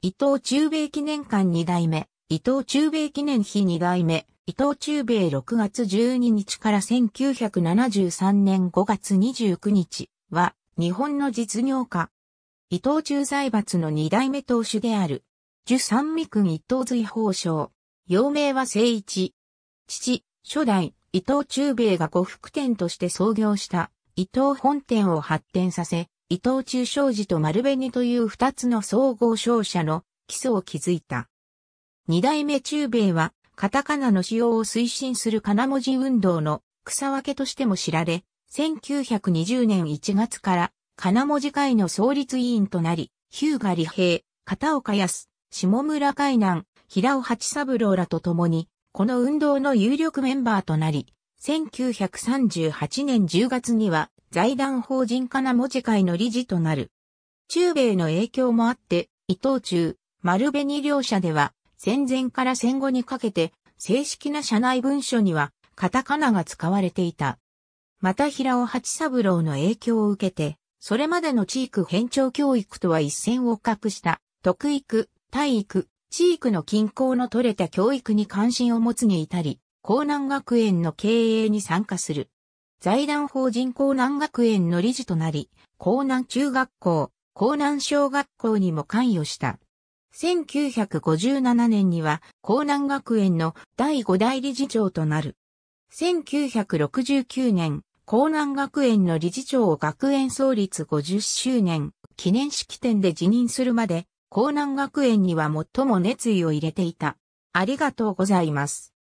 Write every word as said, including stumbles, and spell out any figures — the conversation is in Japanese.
伊藤忠兵衛記念館に代目、伊藤忠兵衛記念碑に代目、伊藤忠兵衛ろくがつじゅうににちからせんきゅうひゃくななじゅうさんねんごがつにじゅうくにちは日本の実業家。伊藤忠財閥のに代目当主である。寿三味郡伊藤瑞宝生。幼名は誠一。父、初代、伊藤忠兵衛が呉服店として創業した伊藤本店を発展させ、伊藤忠商事と丸紅という二つの総合商社の基礎を築いた。二代目忠兵衛は、カタカナの使用を推進する金文字運動の草分けとしても知られ、せんきゅうひゃくにじゅうねんいちがつから金文字会の創立委員となり、日向利平、片岡康、下村海南、平尾八三郎らと共に、この運動の有力メンバーとなり、せんきゅうひゃくさんじゅうはちねんじゅうがつには財団法人金文字会の理事となる。忠兵衛の影響もあって、伊藤忠、丸紅両社では、戦前から戦後にかけて正式な社内文書にはカタカナが使われていた。また平尾八三郎の影響を受けて、それまでの地域偏重教育とは一線を画した、特育、体育、地域の均衡の取れた教育に関心を持つに至り、江南学園の経営に参加する。財団法人江南学園の理事となり、江南中学校、江南小学校にも関与した。せんきゅうひゃくごじゅうななねんには江南学園のだいごだい理事長となる。せんきゅうひゃくろくじゅうきゅうねん、江南学園の理事長を学園創立ごじゅっしゅうねん記念式典で辞任するまで、江南学園には最も熱意を入れていた。ありがとうございます。